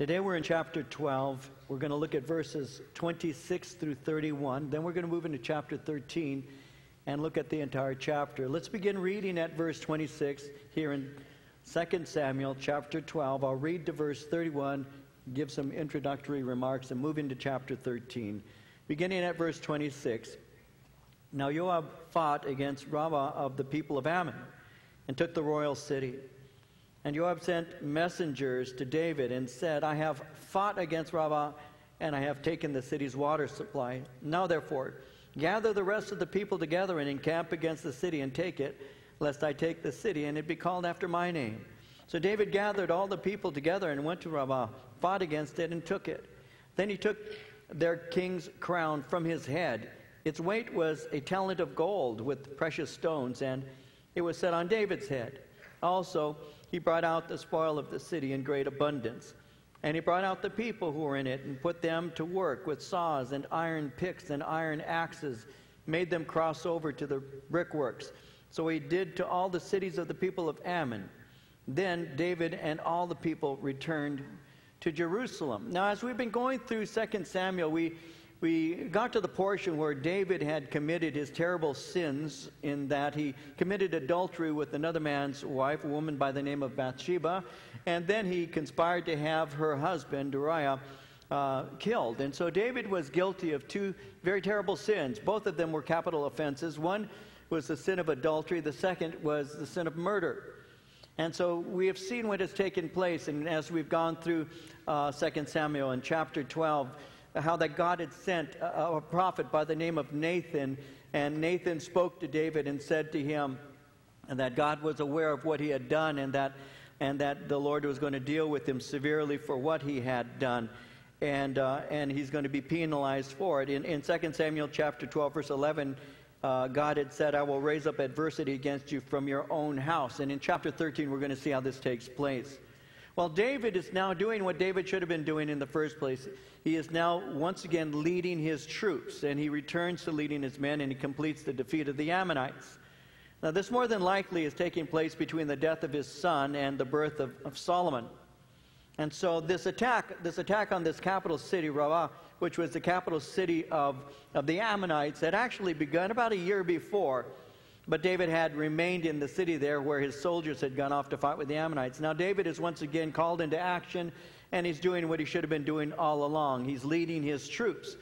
Today we're in chapter 12. We're going to look at verses 26 through 31. Then we're going to move into chapter 13 and look at the entire chapter. Let's begin reading at verse 26 here in 2nd Samuel chapter 12. I'll read to verse 31, give some introductory remarks, and move into chapter 13. Beginning at verse 26, Now Joab fought against Rabbah of the people of Ammon and took the royal city. And Joab sent messengers to David and said, I have fought against Rabbah, and I have taken the city's water supply. Now therefore, gather the rest of the people together and encamp against the city and take it, lest I take the city, and it be called after my name. So David gathered all the people together and went to Rabbah, fought against it, and took it. Then he took their king's crown from his head. Its weight was a talent of gold with precious stones, and it was set on David's head. Also, he brought out the spoil of the city in great abundance. And he brought out the people who were in it and put them to work with saws and iron picks and iron axes, made them cross over to the brickworks. So he did to all the cities of the people of Ammon. Then David and all the people returned to Jerusalem. Now, as we've been going through 2 Samuel, we got to the portion where David had committed his terrible sins, in that he committed adultery with another man's wife, a woman by the name of Bathsheba, and then he conspired to have her husband, Uriah, killed. And so David was guilty of two very terrible sins. Both of them were capital offenses. One was the sin of adultery. The second was the sin of murder. And so we have seen what has taken place, and as we've gone through 2 Samuel in chapter 12, how that God had sent a prophet by the name of Nathan, and Nathan spoke to David and said to him that God was aware of what he had done, and that the Lord was going to deal with him severely for what he had done, and he's going to be penalized for it. In 2 Samuel chapter 12, verse 11, God had said, I will raise up adversity against you from your own house. And in chapter 13, we're going to see how this takes place. Well, David is now doing what David should have been doing in the first place. He is now once again leading his troops, and he returns to leading his men, and he completes the defeat of the Ammonites. Now, this more than likely is taking place between the death of his son and the birth of Solomon. And so this attack on this capital city, Rabbah, which was the capital city of the Ammonites, had actually begun about a year before. But David had remained in the city there where his soldiers had gone off to fight with the Ammonites. Now David is once again called into action, and he's doing what he should have been doing all along. He's leading his troops.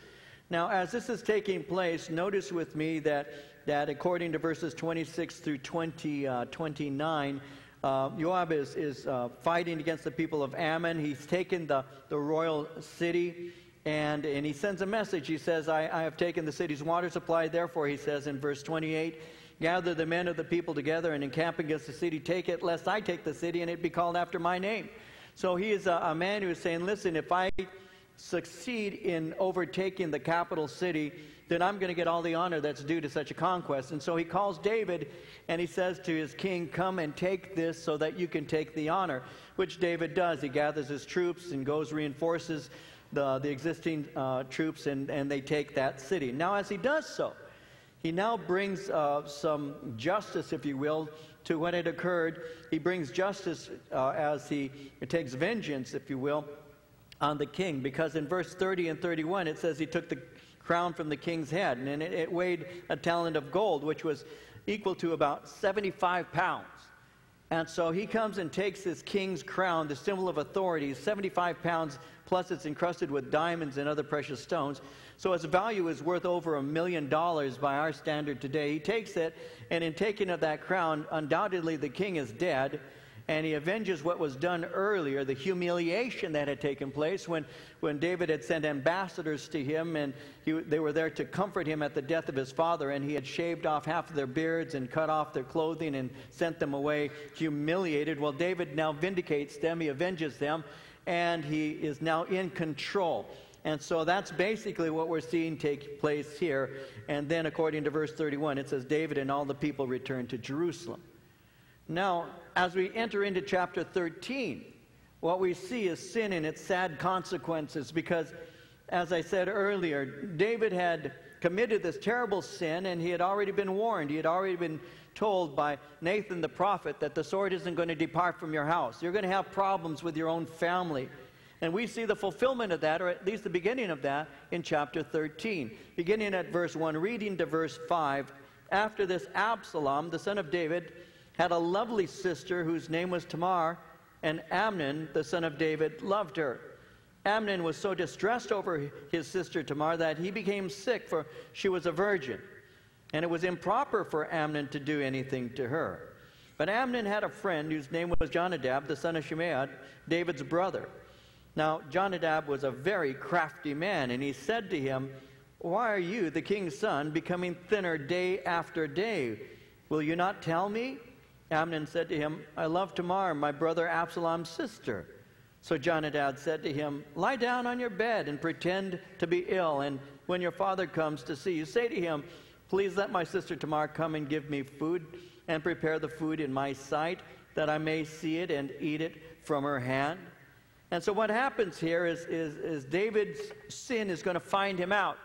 Now, as this is taking place, notice with me that according to verses 26 through 29, Joab is fighting against the people of Ammon. He's taken the royal city, and he sends a message. He says, I have taken the city's water supply. Therefore, he says in verse 28, gather the men of the people together and encamp against the city. Take it, lest I take the city, and it be called after my name. So he is a man who is saying, listen, if I succeed in overtaking the capital city, then I'm going to get all the honor that's due to such a conquest. And so he calls David, and he says to his king, come and take this so that you can take the honor, which David does. He gathers his troops and goes, reinforces the existing troops, and they take that city. Now, as he does so, he now brings some justice, if you will, to what had occurred. He brings justice as he takes vengeance, if you will, on the king. Because in verse 30 and 31, it says he took the crown from the king's head, and it weighed a talent of gold, which was equal to about 75 pounds. And so he comes and takes this king's crown, the symbol of authority, 75 pounds, plus it's encrusted with diamonds and other precious stones. So its value is worth over $1 million by our standard today. He takes it, and in taking of that crown, undoubtedly the king is dead, and he avenges what was done earlier, the humiliation that had taken place when David had sent ambassadors to him, and they were there to comfort him at the death of his father, and he had shaved off half of their beards and cut off their clothing and sent them away humiliated. Well, David now vindicates them, he avenges them, and he is now in control. And so that's basically what we're seeing take place here. And then according to verse 31, it says, David and all the people returned to Jerusalem. Now, as we enter into chapter 13, what we see is sin and its sad consequences, because, as I said earlier, David had committed this terrible sin, and he had already been warned. He had already been told by Nathan the prophet that the sword isn't going to depart from your house. You're going to have problems with your own family. And we see the fulfillment of that, or at least the beginning of that, in chapter 13. Beginning at verse 1, reading to verse 5. After this, Absalom, the son of David, had a lovely sister whose name was Tamar, and Amnon, the son of David, loved her. Amnon was so distressed over his sister Tamar that he became sick, for she was a virgin. And it was improper for Amnon to do anything to her. But Amnon had a friend whose name was Jonadab, the son of Shimeah, David's brother. Now, Jonadab was a very crafty man, and he said to him, "Why are you, the king's son, becoming thinner day after day? Will you not tell me?" Amnon said to him, "I love Tamar, my brother Absalom's sister." So Jonadab said to him, "Lie down on your bed and pretend to be ill, and when your father comes to see you, say to him, 'Please let my sister Tamar come and give me food, and prepare the food in my sight, that I may see it and eat it from her hand.'" And so what happens here is David's sin is going to find him out.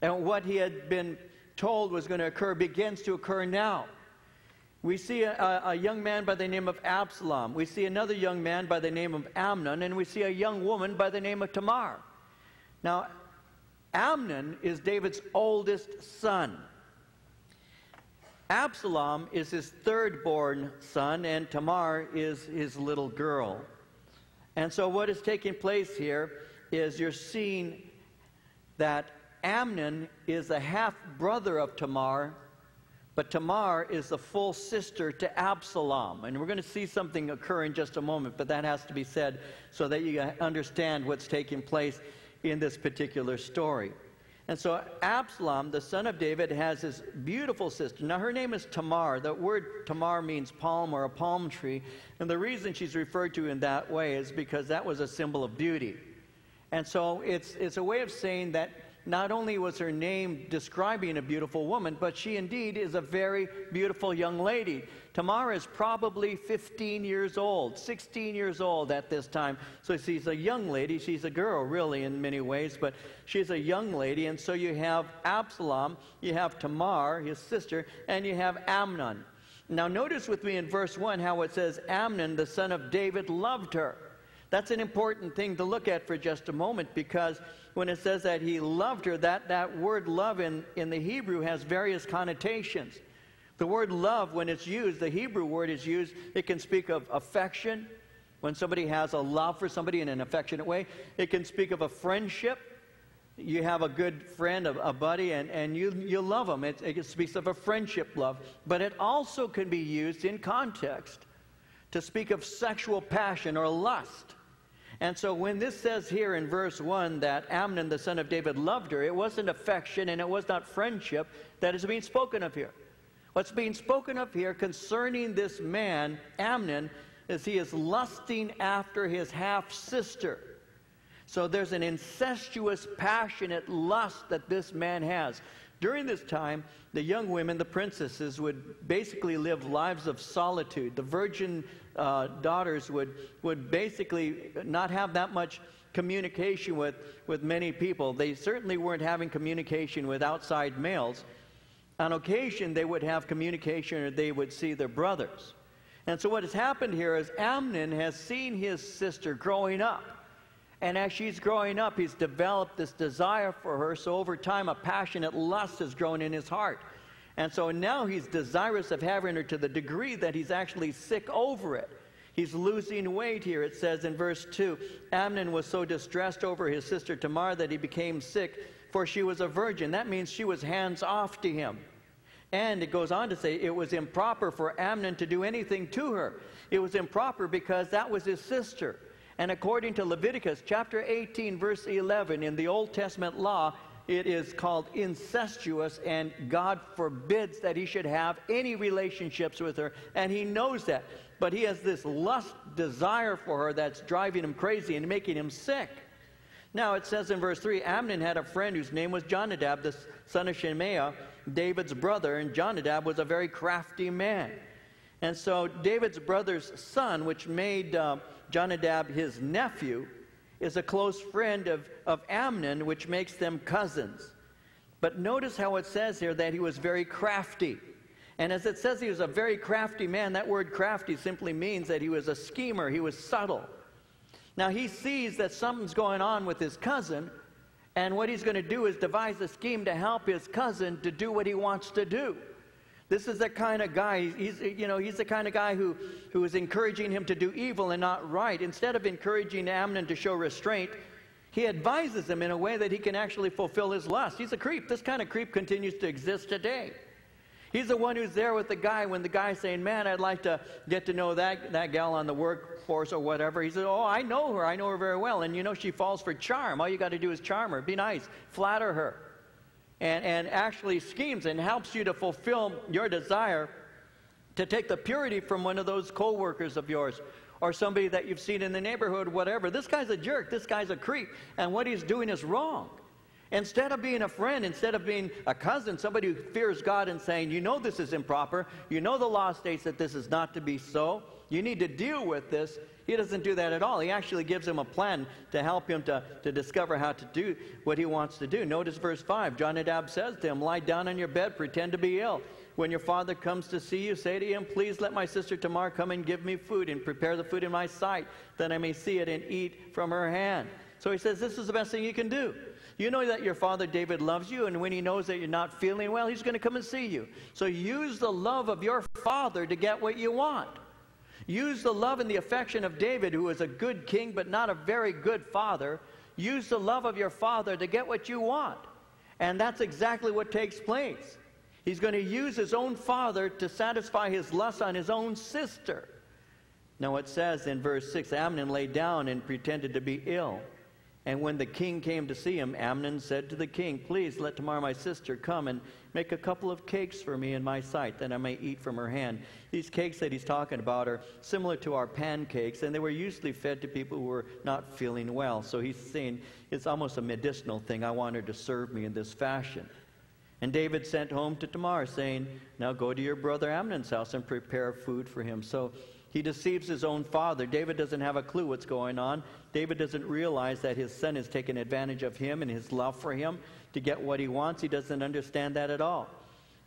And what he had been told was going to occur begins to occur now. We see a young man by the name of Absalom. We see another young man by the name of Amnon. And we see a young woman by the name of Tamar. Now, Amnon is David's oldest son. Absalom is his third-born son, and Tamar is his little girl. And so what is taking place here is you're seeing that Amnon is the half-brother of Tamar, but Tamar is the full sister to Absalom. And we're going to see something occur in just a moment, but that has to be said so that you understand what's taking place in this particular story. And so Absalom, the son of David, has his beautiful sister. Now, her name is Tamar. The word Tamar means palm or a palm tree. And the reason she's referred to in that way is because that was a symbol of beauty. And so it's a way of saying that not only was her name describing a beautiful woman, but she indeed is a very beautiful young lady. Tamar is probably 15 years old, 16 years old at this time. So she's a young lady. She's a girl, really, in many ways, but she's a young lady. And so you have Absalom, you have Tamar, his sister, and you have Amnon. Now notice with me in verse 1 how it says, Amnon, the son of David, loved her. That's an important thing to look at for just a moment, because when it says that he loved her, that word love in the Hebrew has various connotations. The word love, when it's used, the Hebrew word is used, it can speak of affection, when somebody has a love for somebody in an affectionate way. It can speak of a friendship. You have a good friend, a buddy, and you love them. It speaks of a friendship love. But it also can be used in context to speak of sexual passion or lust. And so when this says here in verse 1 that Amnon, the son of David, loved her, it wasn't affection and it was not friendship that is being spoken of here. What's being spoken of here concerning this man, Amnon, is he is lusting after his half-sister. So there's an incestuous, passionate lust that this man has. During this time, the young women, the princesses, would basically live lives of solitude. The virgin daughters would basically not have that much communication with many people. They certainly weren't having communication with outside males. On occasion, they would have communication, or they would see their brothers. And so what has happened here is Amnon has seen his sister growing up. And as she's growing up, he's developed this desire for her. So over time, a passionate lust has grown in his heart. And so now he's desirous of having her to the degree that he's actually sick over it. He's losing weight here. It says in verse 2, Amnon was so distressed over his sister Tamar that he became sick, for she was a virgin. That means she was hands off to him. And it goes on to say it was improper for Amnon to do anything to her. It was improper because that was his sister. And according to Leviticus chapter 18, verse 11, in the Old Testament law, it is called incestuous, and God forbids that he should have any relationships with her, and he knows that. But he has this lust desire for her that's driving him crazy and making him sick. Now it says in verse 3, Amnon had a friend whose name was Jonadab, the son of Shimeah, David's brother, and Jonadab was a very crafty man. And so David's brother's son, which made Jonadab his nephew, is a close friend of Amnon, which makes them cousins. But notice how it says here that he was very crafty. And as it says he was a very crafty man, that word crafty simply means that he was a schemer, he was subtle. Now he sees that something's going on with his cousin, and what he's going to do is devise a scheme to help his cousin to do what he wants to do. This is the kind of guy, he's the kind of guy who is encouraging him to do evil and not right. Instead of encouraging Amnon to show restraint, he advises him in a way that he can actually fulfill his lust. He's a creep. This kind of creep continues to exist today. He's the one who's there with the guy when the guy's saying, man, I'd like to get to know that gal on the workforce or whatever. He says, oh, I know her very well. And you know, she falls for charm. All you got to do is charm her, be nice, flatter her. And actually schemes and helps you to fulfill your desire to take the purity from one of those co-workers of yours or somebody that you've seen in the neighborhood, whatever. This guy's a jerk. This guy's a creep. And what he's doing is wrong. Instead of being a friend, instead of being a cousin, somebody who fears God and saying, you know this is improper, you know the law states that this is not to be so, you need to deal with this, he doesn't do that at all. He actually gives him a plan to help him to discover how to do what he wants to do. Notice verse 5, Jonadab says to him, lie down on your bed, pretend to be ill. When your father comes to see you, say to him, please let my sister Tamar come and give me food and prepare the food in my sight, that I may see it and eat from her hand. So he says, this is the best thing you can do. You know that your father David loves you, and when he knows that you're not feeling well, he's going to come and see you. So use the love of your father to get what you want. Use the love and the affection of David, who is a good king but not a very good father. Use the love of your father to get what you want. And that's exactly what takes place. He's going to use his own father to satisfy his lust on his own sister. Now it says in verse 6, Amnon lay down and pretended to be ill. And when the king came to see him, Amnon said to the king, please let Tamar my sister come and make a couple of cakes for me in my sight, that I may eat from her hand. These cakes that he's talking about are similar to our pancakes, and they were usually fed to people who were not feeling well. So he's saying, it's almost a medicinal thing. I want her to serve me in this fashion. And David sent home to Tamar, saying, now go to your brother Amnon's house and prepare food for him. So he deceives his own father. David doesn't have a clue what's going on. David doesn't realize that his son is taking advantage of him and his love for him to get what he wants. He doesn't understand that at all.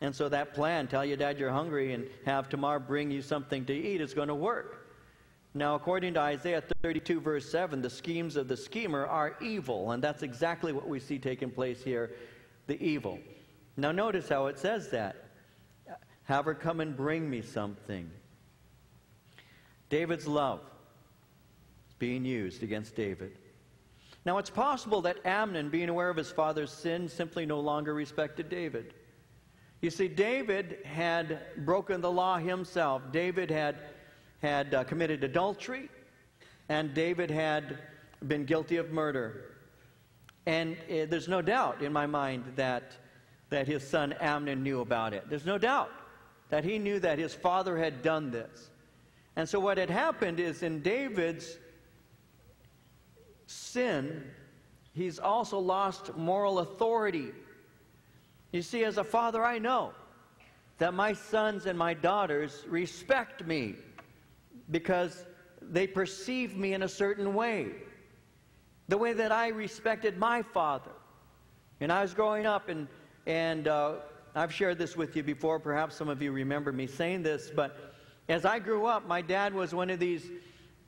And so that plan, tell your dad you're hungry and have Tamar bring you something to eat, is going to work. Now, according to Isaiah 32, verse 7, the schemes of the schemer are evil. And that's exactly what we see taking place here, the evil. Now, notice how it says that. Have her come and bring me something. David's love is being used against David. Now, it's possible that Amnon, being aware of his father's sin, simply no longer respected David. You see, David had broken the law himself. David had committed adultery, and David had been guilty of murder. And there's no doubt in my mind that his son Amnon knew about it. There's no doubt that he knew that his father had done this. And so what had happened is, in David's sin, he's also lost moral authority. You see, as a father, I know that my sons and my daughters respect me because they perceive me in a certain way, the way that I respected my father. And I was growing up, and I've shared this with you before. Perhaps some of you remember me saying this, but as I grew up, my dad was one of these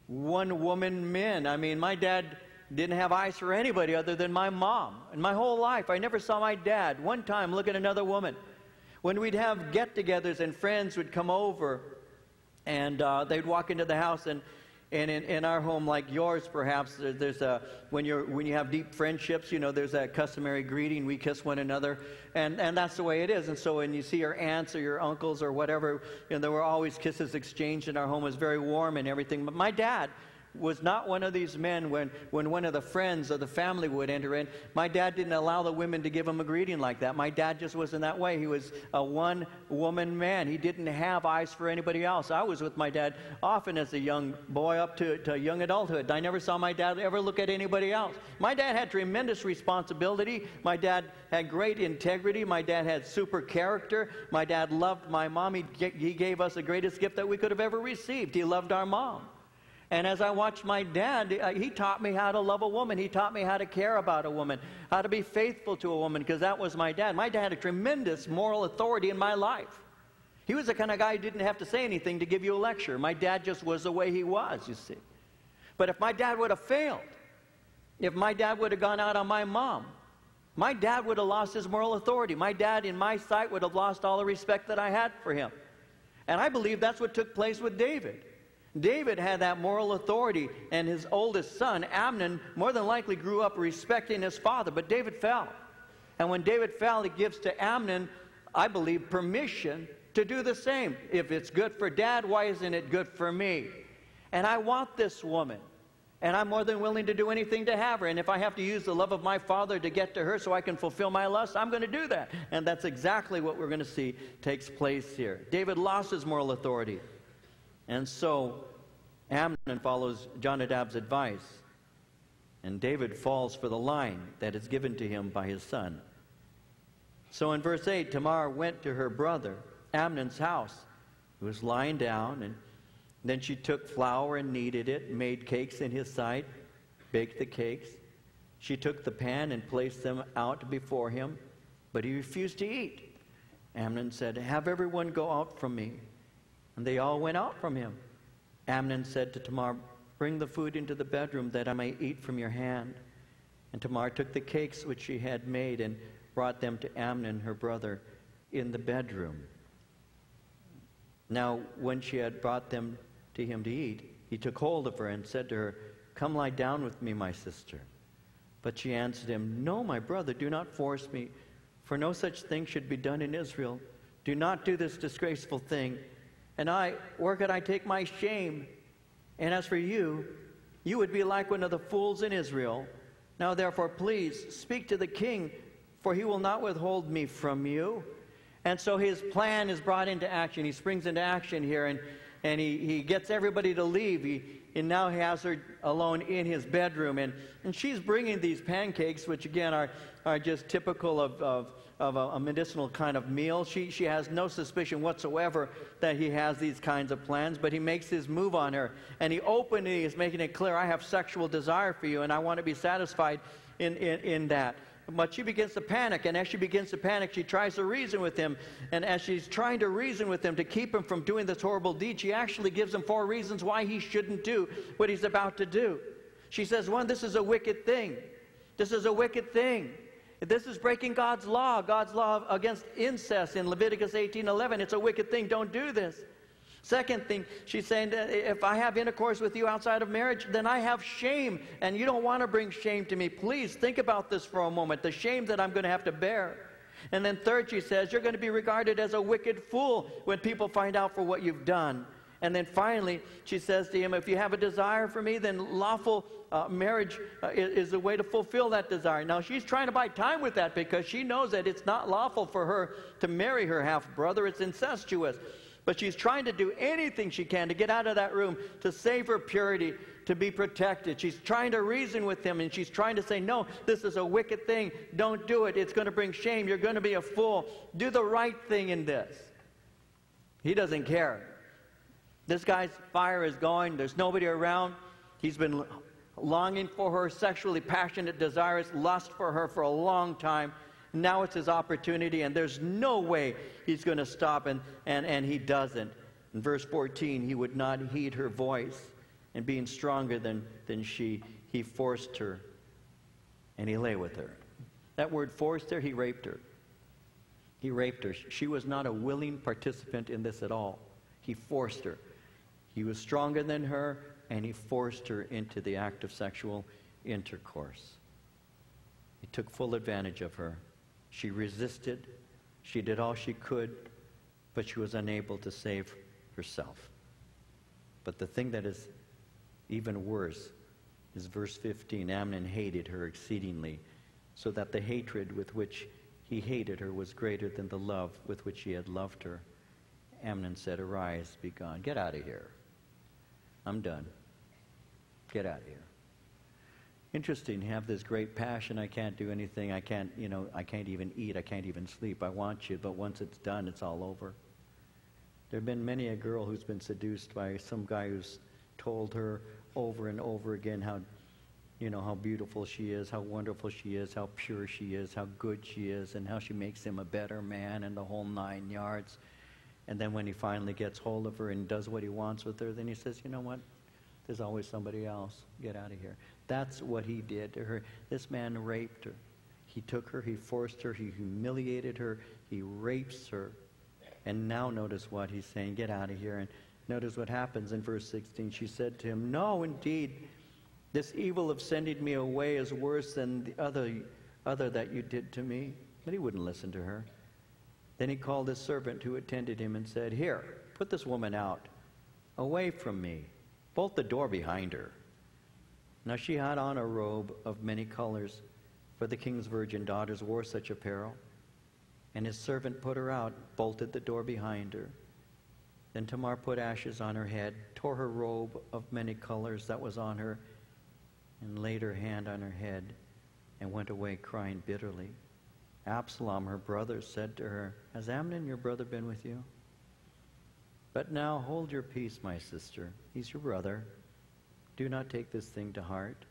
one-woman men. I mean, my dad didn't have eyes for anybody other than my mom. In my whole life, I never saw my dad one time look at another woman. When we'd have get-togethers and friends would come over, and they'd walk into the house, and in our home, like yours perhaps, there's a, when you have deep friendships, you know, there's that customary greeting, we kiss one another, and that's the way it is. And so when you see your aunts or your uncles or whatever, you know, there were always kisses exchanged, and our home was very warm and everything. But my dad was not one of these men. When one of the friends or the family would enter in, my dad didn't allow the women to give him a greeting like that. My dad just wasn't that way. He was a one-woman man. He didn't have eyes for anybody else. I was with my dad often as a young boy up to young adulthood. I never saw my dad ever look at anybody else. My dad had tremendous responsibility. My dad had great integrity. My dad had super character. My dad loved my mom. He gave us the greatest gift that we could have ever received. He loved our mom. And as I watched my dad, he taught me how to love a woman. He taught me how to care about a woman, how to be faithful to a woman, because that was my dad. My dad had a tremendous moral authority in my life. He was the kind of guy who didn't have to say anything to give you a lecture. My dad just was the way he was, you see. But if my dad would have failed, if my dad would have gone out on my mom, my dad would have lost his moral authority. My dad, in my sight, would have lost all the respect that I had for him. And I believe that's what took place with David. David had that moral authority, and his oldest son, Amnon, more than likely grew up respecting his father, but David fell. And when David fell, he gives to Amnon, I believe, permission to do the same. If it's good for dad, why isn't it good for me? And I want this woman, and I'm more than willing to do anything to have her. And if I have to use the love of my father to get to her so I can fulfill my lust, I'm going to do that. And that's exactly what we're going to see takes place here. David lost his moral authority. And so Amnon follows Jonadab's advice, and David falls for the line that is given to him by his son. So in verse 8, Tamar went to her brother Amnon's house, who was lying down, and then she took flour and kneaded it, made cakes in his sight, baked the cakes. She took the pan and placed them out before him, but he refused to eat. Amnon said, "Have everyone go out from me." And they all went out from him. Amnon said to Tamar, "Bring the food into the bedroom that I may eat from your hand." And Tamar took the cakes which she had made and brought them to Amnon, her brother, in the bedroom. Now when she had brought them to him to eat, he took hold of her and said to her, "Come lie down with me, my sister." But she answered him, "No, my brother, do not force me, for no such thing should be done in Israel. Do not do this disgraceful thing. And I, where could I take my shame? And as for you, you would be like one of the fools in Israel. Now therefore, please speak to the king, for he will not withhold me from you." And so his plan is brought into action. He springs into action here, and he gets everybody to leave. And now he has her alone in his bedroom. And she's bringing these pancakes, which again are just typical of a medicinal kind of meal. She has no suspicion whatsoever that he has these kinds of plans, but he makes his move on her. And he openly is making it clear, "I have sexual desire for you, and I want to be satisfied in that." But she begins to panic, and as she begins to panic, she tries to reason with him. And as she's trying to reason with him to keep him from doing this horrible deed, she actually gives him 4 reasons why he shouldn't do what he's about to do. She says, 1, this is a wicked thing. This is a wicked thing. This is breaking God's law against incest in Leviticus 18:11. It's a wicked thing. Don't do this. Second thing, she's saying that if I have intercourse with you outside of marriage, then I have shame, and you don't want to bring shame to me. Please think about this for a moment, the shame that I'm going to have to bear. And then third, she says, you're going to be regarded as a wicked fool when people find out for what you've done. And then finally, she says to him, if you have a desire for me, then lawful marriage is the way to fulfill that desire. Now, she's trying to buy time with that because she knows that it's not lawful for her to marry her half-brother. It's incestuous. But she's trying to do anything she can to get out of that room, to save her purity, to be protected. She's trying to reason with him, and she's trying to say, no, this is a wicked thing. Don't do it. It's going to bring shame. You're going to be a fool. Do the right thing in this. He doesn't care. This guy's fire is going. There's nobody around. He's been longing for her, sexually passionate, desirous, lust for her for a long time. Now it's his opportunity, and there's no way he's going to stop, and he doesn't. In verse 14, he would not heed her voice, and being stronger than she, he forced her, and he lay with her. That word forced her, he raped her. He raped her. She was not a willing participant in this at all. He forced her. He was stronger than her, and he forced her into the act of sexual intercourse. He took full advantage of her. She resisted, she did all she could, but she was unable to save herself. But the thing that is even worse is verse 15, Amnon hated her exceedingly, so that the hatred with which he hated her was greater than the love with which he had loved her. Amnon said, "Arise, be gone." Get out of here. I'm done. Get out of here. Interesting, have this great passion, I can't do anything, I can't, you know, I can't even eat, I can't even sleep, I want you, but once it's done, it's all over. There have been many a girl who's been seduced by some guy who's told her over and over again how, you know, how beautiful she is, how wonderful she is, how pure she is, how good she is, and how she makes him a better man and the whole 9 yards. And then when he finally gets hold of her and does what he wants with her, then he says, you know what? There's always somebody else. Get out of here. That's what he did to her. This man raped her. He took her, he forced her, he humiliated her, he rapes her. And now notice what he's saying. Get out of here. And notice what happens in verse 16. She said to him, "No, indeed, this evil of sending me away is worse than the other that you did to me." But he wouldn't listen to her. Then he called his servant who attended him and said, "Here, put this woman out, away from me. Bolt the door behind her." Now she had on a robe of many colors, for the king's virgin daughters wore such apparel. And his servant put her out, bolted the door behind her. Then Tamar put ashes on her head, tore her robe of many colors that was on her, and laid her hand on her head, and went away crying bitterly. Absalom, her brother, said to her, "Has Amnon, your brother, been with you? But now hold your peace, my sister. He's your brother. Do not take this thing to heart."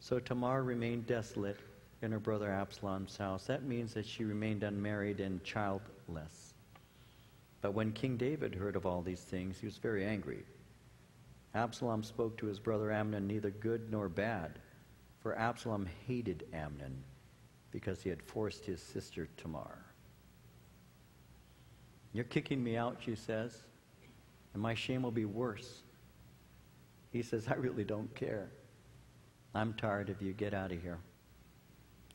So Tamar remained desolate in her brother Absalom's house. That means that she remained unmarried and childless. But when King David heard of all these things, he was very angry. Absalom spoke to his brother Amnon neither good nor bad, for Absalom hated Amnon because he had forced his sister Tamar. "You're kicking me out," she says, "and my shame will be worse." He says, "I really don't care. I'm tired of you. Get out of here."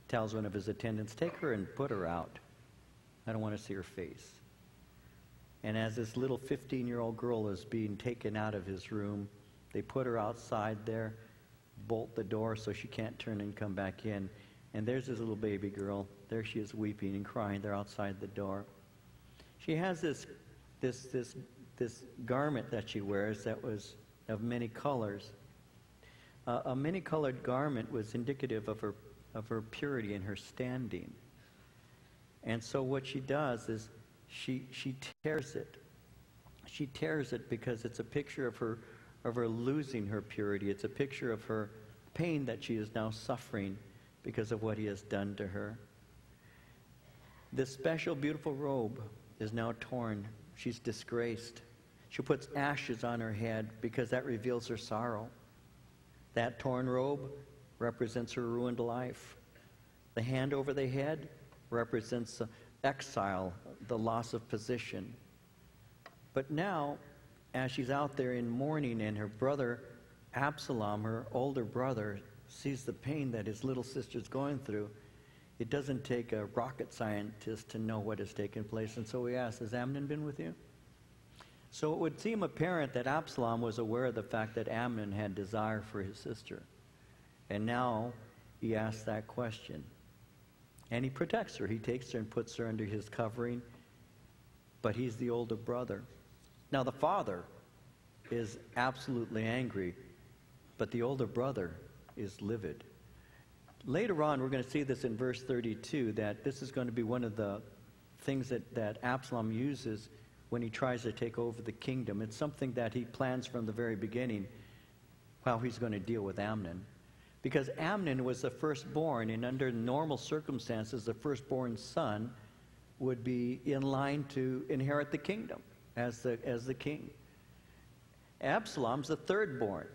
Tells one of his attendants, "Take her and put her out. I don't want to see her face." And as this little 15-year-old girl is being taken out of his room, they put her outside there, bolt the door so she can't turn and come back in. And there's this little baby girl. There she is weeping and crying. They're outside the door. She has this garment that she wears that was of many colors. A many-colored garment was indicative of her purity and her standing. And so what she does is she tears it. She tears it because it's a picture of her losing her purity. It's a picture of her pain that she is now suffering because of what he has done to her. This special, beautiful robe is now torn. She's disgraced. She puts ashes on her head because that reveals her sorrow. That torn robe represents her ruined life. The hand over the head represents exile, the loss of position. But now, as she's out there in mourning and her brother Absalom, her older brother, sees the pain that his little sister's going through, it doesn't take a rocket scientist to know what has taken place. And so he asks, "Has Amnon been with you?" So it would seem apparent that Absalom was aware of the fact that Amnon had desire for his sister. And now he asks that question. And he protects her. He takes her and puts her under his covering. But he's the older brother. Now the father is absolutely angry, but the older brother is livid. Later on, we're going to see this in verse 32, that this is going to be one of the things that Absalom uses when he tries to take over the kingdom. It's something that he plans from the very beginning, how he's going to deal with Amnon. Because Amnon was the firstborn, and under normal circumstances, the firstborn son would be in line to inherit the kingdom as the king. Absalom's the thirdborn.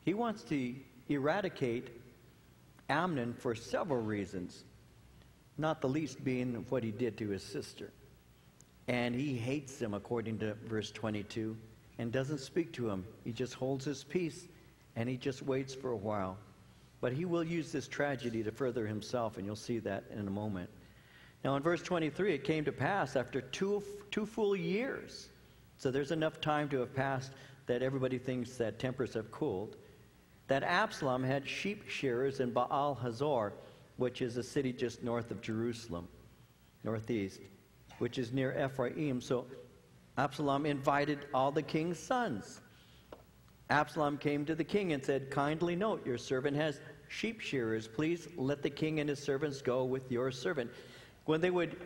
He wants to eradicate Amnon for several reasons, not the least being what he did to his sister. And he hates him, according to verse 22, and doesn't speak to him. He just holds his peace, and he just waits for a while. But he will use this tragedy to further himself, and you'll see that in a moment. Now in verse 23, it came to pass after two full years. So there's enough time to have passed that everybody thinks that tempers have cooled, that Absalom had sheep shearers in Baal Hazor, which is a city just north of Jerusalem, northeast, which is near Ephraim. So Absalom invited all the king's sons. Absalom came to the king and said, "Kindly note, your servant has sheep shearers. Please let the king and his servants go with your servant." When they would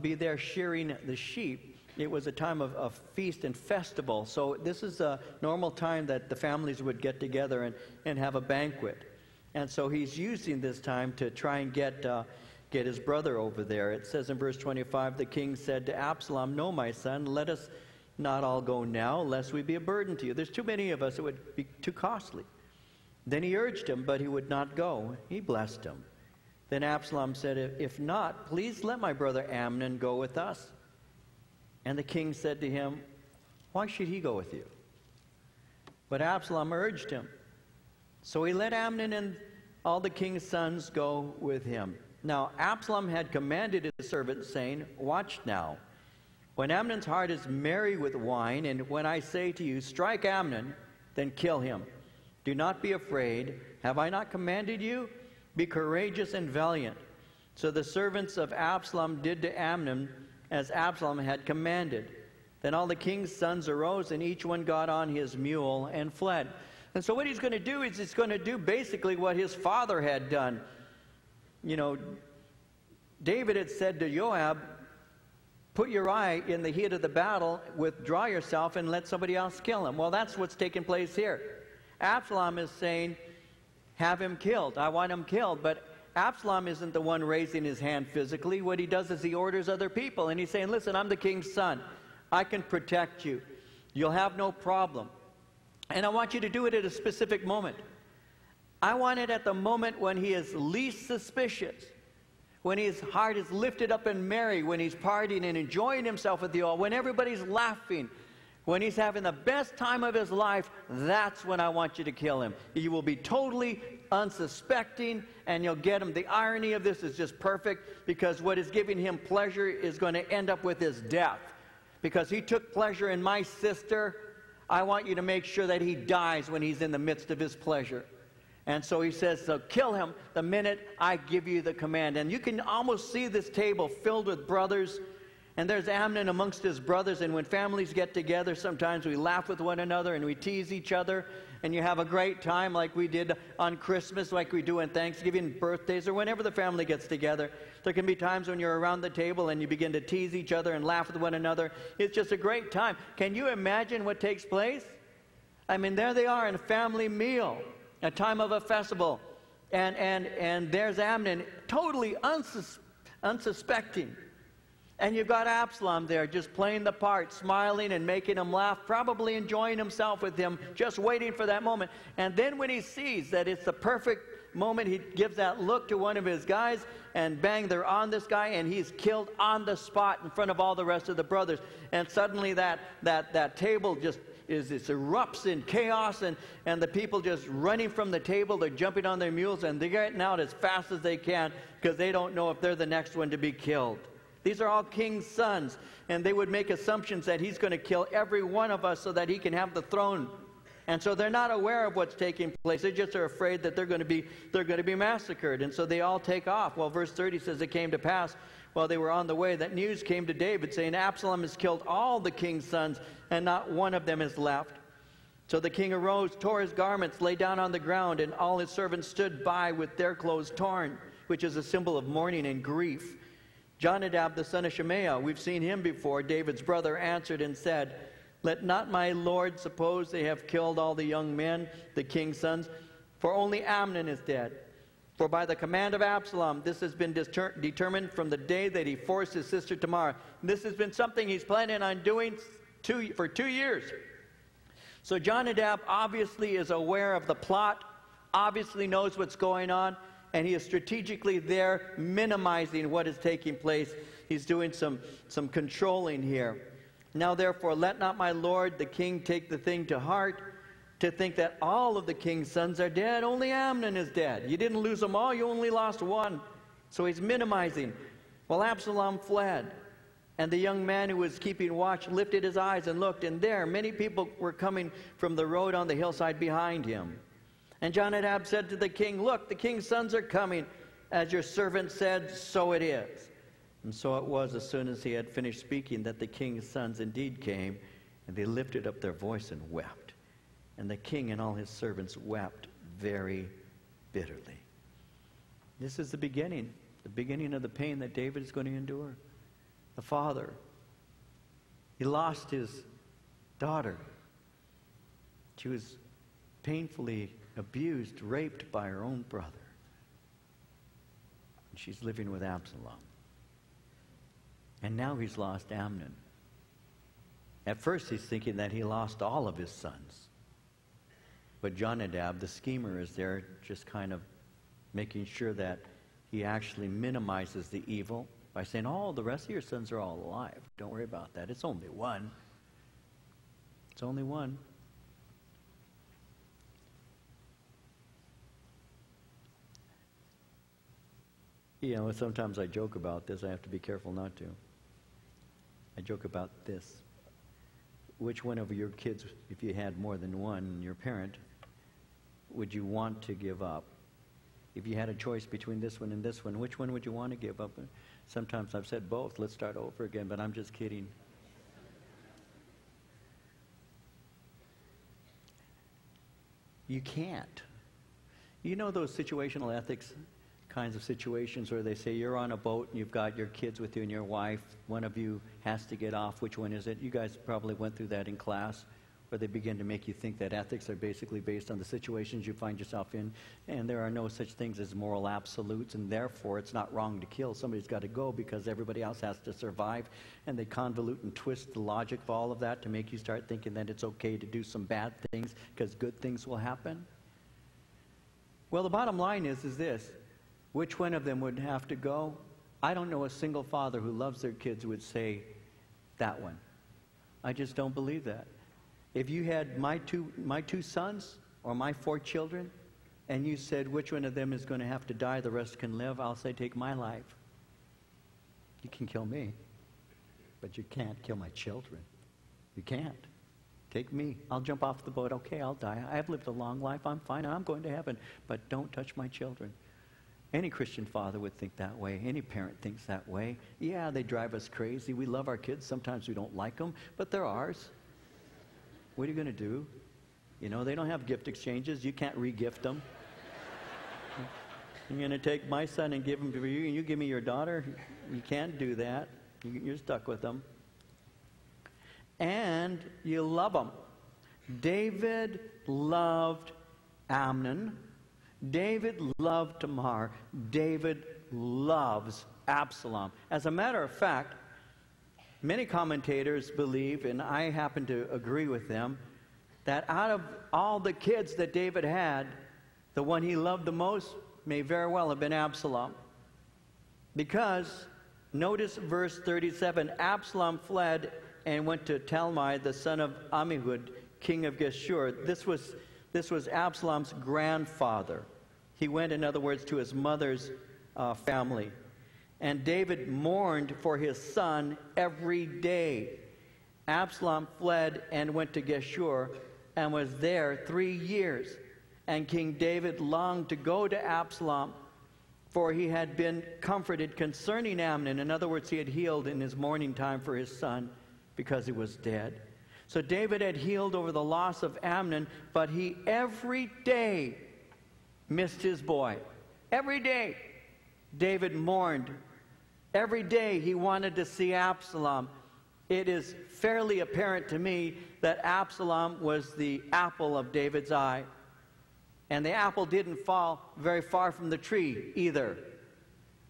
be there shearing the sheep, it was a time of feast and festival. So this is a normal time that the families would get together and have a banquet. And so he's using this time to try and get his brother over there. It says in verse 25, the king said to Absalom, "No, my son, let us Not all go now, lest we be a burden to you. There's too many of us, it would be too costly. Then he urged him, but he would not go. He blessed him. Then Absalom said, if not, please let my brother Amnon go with us. And the king said to him, why should he go with you? But Absalom urged him. So he let Amnon and all the king's sons go with him. Now Absalom had commanded his servant, saying, watch now. When Amnon's heart is merry with wine, and when I say to you, strike Amnon, then kill him. Do not be afraid. Have I not commanded you? Be courageous and valiant. So the servants of Absalom did to Amnon as Absalom had commanded. Then all the king's sons arose, and each one got on his mule and fled. And so what he's going to do is he's going to do basically what his father had done. You know, David had said to Joab, put Uriah in the heat of the battle, withdraw yourself, and let somebody else kill him. Well, that's what's taking place here. Absalom is saying, have him killed. I want him killed. But Absalom isn't the one raising his hand physically. What he does is he orders other people, and he's saying, listen, I'm the king's son. I can protect you. You'll have no problem. And I want you to do it at a specific moment. I want it at the moment when he is least suspicious, when his heart is lifted up and merry, when he's partying and enjoying himself with you all, when everybody's laughing, when he's having the best time of his life. That's when I want you to kill him. You will be totally unsuspecting, and you'll get him. The irony of this is just perfect, because what is giving him pleasure is going to end up with his death. Because he took pleasure in my sister, I want you to make sure that he dies when he's in the midst of his pleasure. And so he says, so kill him the minute I give you the command. And you can almost see this table filled with brothers. And there's Amnon amongst his brothers. And when families get together, sometimes we laugh with one another and we tease each other. And you have a great time like we did on Christmas, like we do on Thanksgiving, birthdays, or whenever the family gets together. There can be times when you're around the table and you begin to tease each other and laugh with one another. It's just a great time. Can you imagine what takes place? I mean, there they are in a family meal, a time of a festival. And there's Amnon, totally unsuspecting. And you've got Absalom there just playing the part, smiling and making him laugh, probably enjoying himself with him, just waiting for that moment. And then when he sees that it's the perfect moment, he gives that look to one of his guys, and bang, they're on this guy, and he's killed on the spot in front of all the rest of the brothers. And suddenly that table just erupts in chaos, and the people just running from the table, they're jumping on their mules, and they're getting out as fast as they can, because they don't know if they're the next one to be killed. These are all king's sons, and they would make assumptions that he's going to kill every one of us so that he can have the throne. And so they're not aware of what's taking place. They just are afraid that they're going to be massacred, and so they all take off. Well, verse 30 says it came to pass while they were on the way that news came to David saying, Absalom has killed all the king's sons, and not one of them is left. So the king arose, tore his garments, lay down on the ground, and all his servants stood by with their clothes torn, which is a symbol of mourning and grief. Jonadab, the son of Shimeah, we've seen him before, David's brother, answered and said, let not my lord suppose they have killed all the young men, the king's sons, for only Amnon is dead. For by the command of Absalom, this has been determined from the day that he forced his sister Tamar. And this has been something he's planning on doing for 2 years. So Jonadab obviously is aware of the plot, obviously knows what's going on, and he is strategically there minimizing what is taking place. He's doing some controlling here. Now therefore let not my lord the king take the thing to heart, to think that all of the king's sons are dead. Only Amnon is dead. You didn't lose them all, you only lost one. So he's minimizing. Well, Absalom fled, and the young man who was keeping watch lifted his eyes and looked, and there many people were coming from the road on the hillside behind him. And Jonadab said to the king, look, the king's sons are coming. As your servant said, so it is. And so it was, as soon as he had finished speaking, that the king's sons indeed came, and they lifted up their voice and wept. And the king and all his servants wept very bitterly. This is the beginning of the pain that David is going to endure. The father, he lost his daughter. She was painfully abused, raped by her own brother. And she's living with Absalom. And now he's lost Amnon. At first he's thinking that he lost all of his sons. But Jonadab, the schemer, is there just kind of making sure that he actually minimizes the evil by saying, oh, the rest of your sons are all alive. Don't worry about that. It's only one. It's only one. You know, sometimes I joke about this. I have to be careful not to. I joke about this. Which one of your kids, if you had more than one, your parent, would you want to give up? If you had a choice between this one and this one, which one would you want to give up? Sometimes I've said both. Let's start over again, but I'm just kidding. You can't. You know those situational ethics kinds of situations where they say you're on a boat and you've got your kids with you and your wife, one of you has to get off, which one is it? You guys probably went through that in class, where they begin to make you think that ethics are basically based on the situations you find yourself in, and there are no such things as moral absolutes, and therefore it's not wrong to kill. Somebody's got to go because everybody else has to survive, and they convolute and twist the logic of all of that to make you start thinking that it's okay to do some bad things because good things will happen. Well, the bottom line is this. Which one of them would have to go? I don't know a single father who loves their kids who would say that one. I just don't believe that. If you had my two sons or my 4 children, and you said which one of them is going to have to die, the rest can live, I'll say take my life. You can kill me, but you can't kill my children. You can't. Take me. I'll jump off the boat. Okay, I'll die. I've lived a long life. I'm fine. I'm going to heaven, but don't touch my children. Any Christian father would think that way. Any parent thinks that way. Yeah, they drive us crazy. We love our kids. Sometimes we don't like them, but they're ours. What are you going to do? You know, they don't have gift exchanges. You can't re-gift them. I'm going to take my son and give him to you, and you give me your daughter? You can't do that. You're stuck with them. And you love them. David loved Amnon. David loved Tamar. David loves Absalom. As a matter of fact, many commentators believe, and I happen to agree with them, that out of all the kids that David had, the one he loved the most may very well have been Absalom. Because, notice verse 37, Absalom fled and went to Talmai, the son of Amihud, king of Geshur. This was Absalom's grandfather. He went, in other words, to his mother's family. And David mourned for his son every day. Absalom fled and went to Geshur and was there 3 years. And King David longed to go to Absalom, for he had been comforted concerning Amnon. In other words, he had healed in his mourning time for his son because he was dead. So David had healed over the loss of Amnon, but he every day missed his boy. Every day David mourned. Every day he wanted to see Absalom. It is fairly apparent to me that Absalom was the apple of David's eye. And the apple didn't fall very far from the tree either,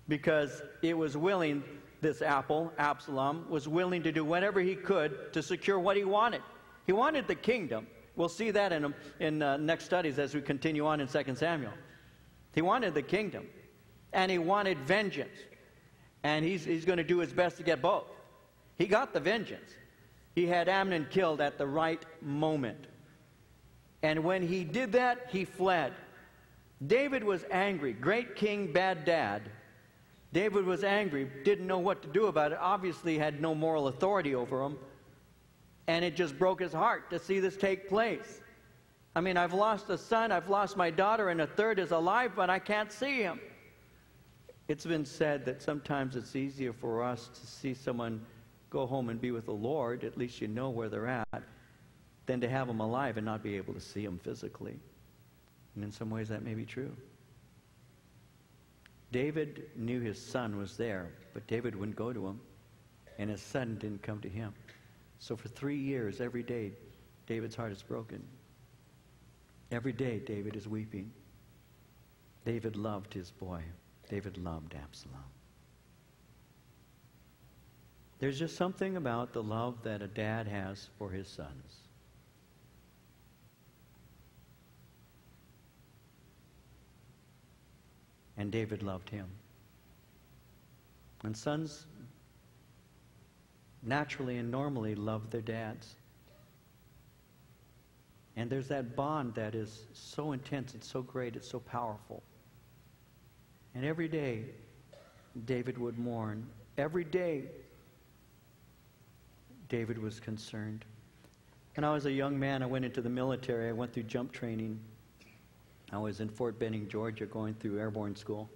because it was willing. This apple, Absalom, was willing to do whatever he could to secure what he wanted. He wanted the kingdom. We'll see that in next studies as we continue on in 2nd Samuel. He wanted the kingdom, and he wanted vengeance. And he's going to do his best to get both. He got the vengeance. He had Amnon killed at the right moment. And when he did that, he fled. David was angry. Great king, bad dad. David was angry, didn't know what to do about it, obviously had no moral authority over him, and it just broke his heart to see this take place. I mean, I've lost a son, I've lost my daughter, and a third is alive, but I can't see him. It's been said that sometimes it's easier for us to see someone go home and be with the Lord, at least you know where they're at, than to have them alive and not be able to see them physically. And in some ways that may be true. David knew his son was there, but David wouldn't go to him, and his son didn't come to him. So for 3 years, every day, David's heart is broken. Every day, David is weeping. David loved his boy. David loved Absalom. There's just something about the love that a dad has for his sons. And David loved him. And sons naturally and normally love their dads. And there's that bond that is so intense, it's so great, it's so powerful. And every day, David would mourn. Every day, David was concerned. When I was a young man, I went into the military. I went through jump training. I was in Fort Benning, Georgia, going through airborne school.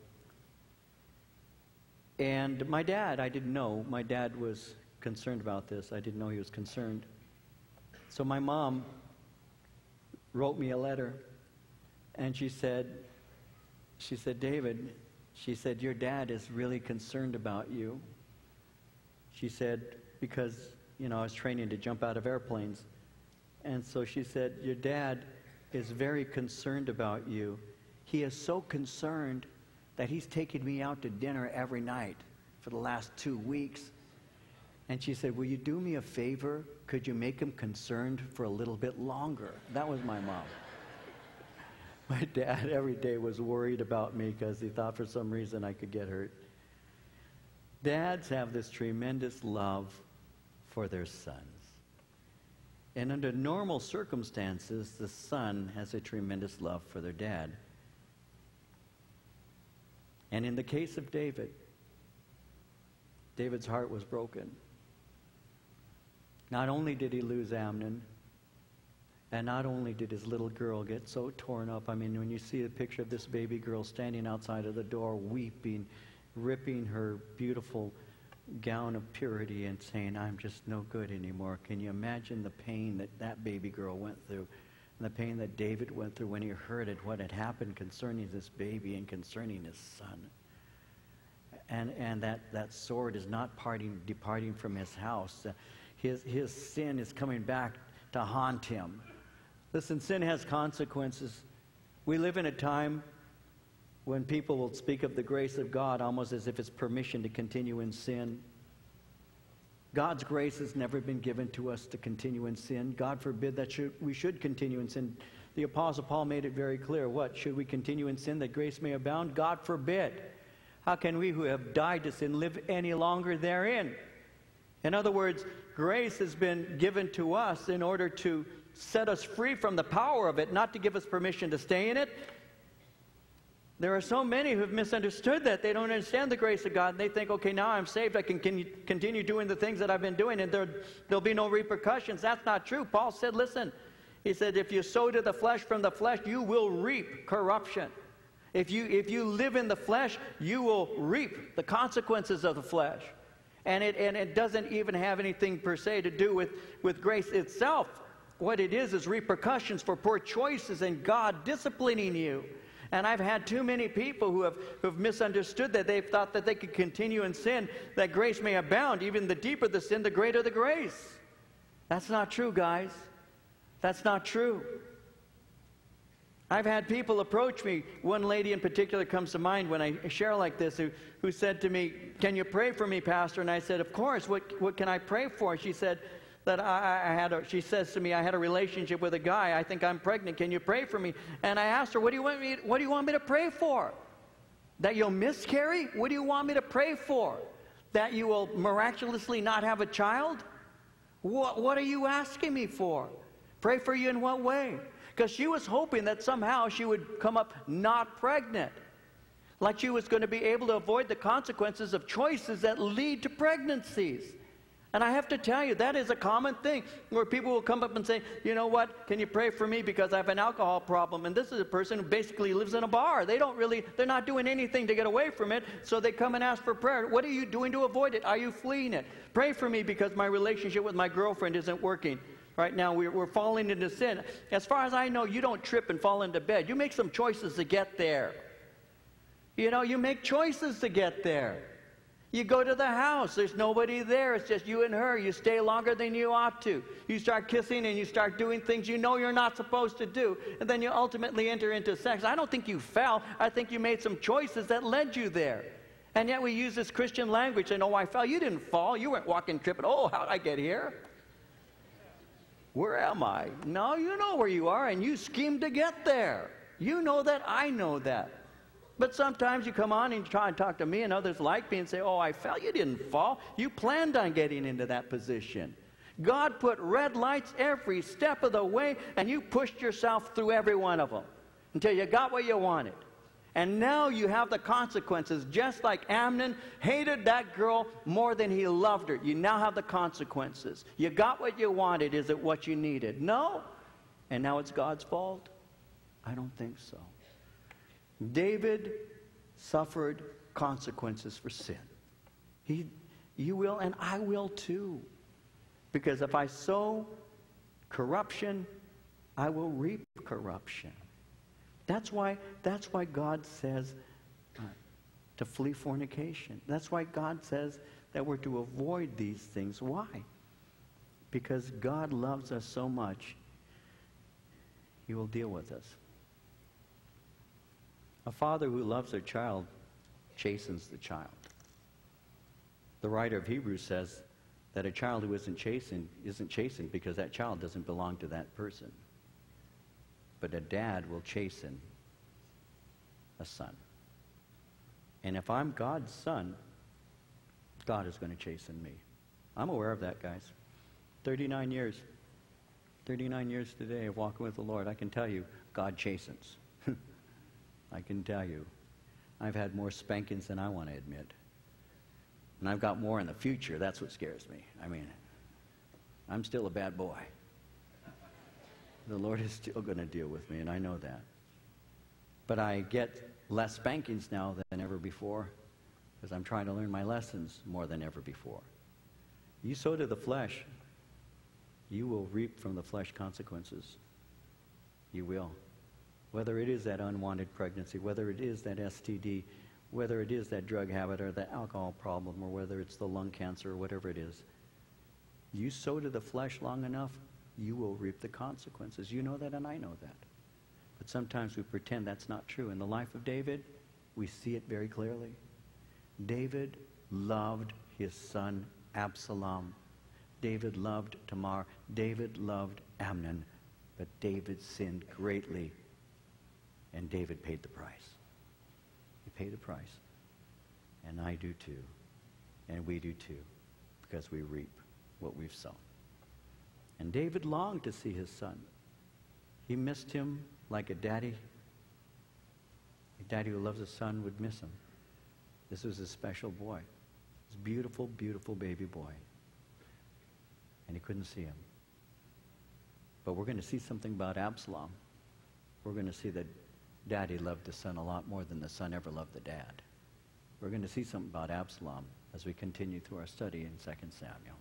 And my dad, I didn't know. My dad was concerned about this. I didn't know he was concerned. So my mom wrote me a letter, and she said, David, she said, your dad is really concerned about you. She said, because, you know, I was training to jump out of airplanes. And so she said, your dad is very concerned about you. He is so concerned that he's taken me out to dinner every night for the last 2 weeks. And she said, will you do me a favor? Could you make him concerned for a little bit longer? That was my mom. My dad every day was worried about me because he thought for some reason I could get hurt. Dads have this tremendous love for their sons. And under normal circumstances, the son has a tremendous love for their dad. And in the case of David, David's heart was broken. Not only did he lose Amnon, and not only did his little girl get so torn up. I mean, when you see a picture of this baby girl standing outside of the door weeping, ripping her beautiful gown of purity and saying, I'm just no good anymore. Can you imagine the pain that that baby girl went through, and the pain that David went through when he heard it, what had happened concerning this baby and concerning his son? And that sword is not departing from his house. His sin is coming back to haunt him. Listen, sin has consequences. We live in a time when people will speak of the grace of God almost as if it's permission to continue in sin. God's grace has never been given to us to continue in sin. God forbid that we should continue in sin. The Apostle Paul made it very clear. What? Should we continue in sin that grace may abound? God forbid. How can we who have died to sin live any longer therein? In other words, grace has been given to us in order to set us free from the power of it, not to give us permission to stay in it. There are so many who have misunderstood that. They don't understand the grace of God. And they think, okay, now I'm saved. I can continue doing the things that I've been doing, and there'll be no repercussions. That's not true. Paul said, listen, he said, if you sow to the flesh from the flesh, you will reap corruption. If you live in the flesh, you will reap the consequences of the flesh. And it doesn't even have anything per se to do with grace itself. What it is repercussions for poor choices and God disciplining you. And I've had too many people who've misunderstood that. They've thought that they could continue in sin, that grace may abound. Even the deeper the sin, the greater the grace. That's not true, guys. That's not true. I've had people approach me. One lady in particular comes to mind when I share like this, who said to me, can you pray for me, Pastor? And I said, of course. What can I pray for? She said that she says to me, I had a relationship with a guy. I think I'm pregnant. Can you pray for me? And I asked her, what do you want me to pray for? That you'll miscarry? What do you want me to pray for? That you will miraculously not have a child? What are you asking me for? Pray for you in what way? Because she was hoping that somehow she would come up not pregnant. Like she was going to be able to avoid the consequences of choices that lead to pregnancies. And I have to tell you, that is a common thing where people will come up and say, you know what, can you pray for me because I have an alcohol problem? And this is a person who basically lives in a bar. They're not doing anything to get away from it, so they come and ask for prayer. What are you doing to avoid it? Are you fleeing it? Pray for me because my relationship with my girlfriend isn't working. Right now, we're falling into sin. As far as I know, you don't trip and fall into bed. You make some choices to get there. You know, you make choices to get there. You go to the house. There's nobody there. It's just you and her. You stay longer than you ought to. You start kissing and you start doing things you know you're not supposed to do. And then you ultimately enter into sex. I don't think you fell. I think you made some choices that led you there. And yet we use this Christian language, saying, oh, I fell. You didn't fall. You weren't walking tripping. Oh, how'd I get here? Where am I? No, you know where you are, and you schemed to get there. You know that. I know that. But sometimes you come on and you try and talk to me and others like me and say, oh, I fell. You didn't fall. You planned on getting into that position. God put red lights every step of the way, and you pushed yourself through every one of them until you got what you wanted. And now you have the consequences, just like Amnon hated that girl more than he loved her. You now have the consequences. You got what you wanted. Is it what you needed? No. And now it's God's fault? I don't think so. David suffered consequences for sin. You will, and I will too. Because if I sow corruption, I will reap corruption. That's why God says to flee fornication. That's why God says that we're to avoid these things. Why? Because God loves us so much, He will deal with us. A father who loves their child chastens the child. The writer of Hebrews says that a child who isn't chastened because that child doesn't belong to that person. But a dad will chasten a son. And if I'm God's son, God is going to chasten me. I'm aware of that, guys. 39 years. 39 years today of walking with the Lord. I can tell you, God chastens. I can tell you, I've had more spankings than I want to admit. And I've got more in the future. That's what scares me. I mean, I'm still a bad boy. The Lord is still going to deal with me, and I know that. But I get less spankings now than ever before because I'm trying to learn my lessons more than ever before. You sow to the flesh, you will reap from the flesh consequences. You will. Whether it is that unwanted pregnancy, whether it is that STD, whether it is that drug habit or that alcohol problem, or whether it's the lung cancer or whatever it is, you sow to the flesh long enough, you will reap the consequences. You know that, and I know that. But sometimes we pretend that's not true. In the life of David, we see it very clearly. David loved his son Absalom. David loved Tamar. David loved Amnon. But David sinned greatly, and David paid the price. He paid the price. And I do too. And we do too, because we reap what we've sown. And David longed to see his son. He missed him like a daddy. A daddy who loves a son would miss him. This was his special boy. His beautiful, beautiful baby boy. And he couldn't see him. But we're going to see something about Absalom. We're going to see that daddy loved the son a lot more than the son ever loved the dad. We're going to see something about Absalom as we continue through our study in 2 Samuel.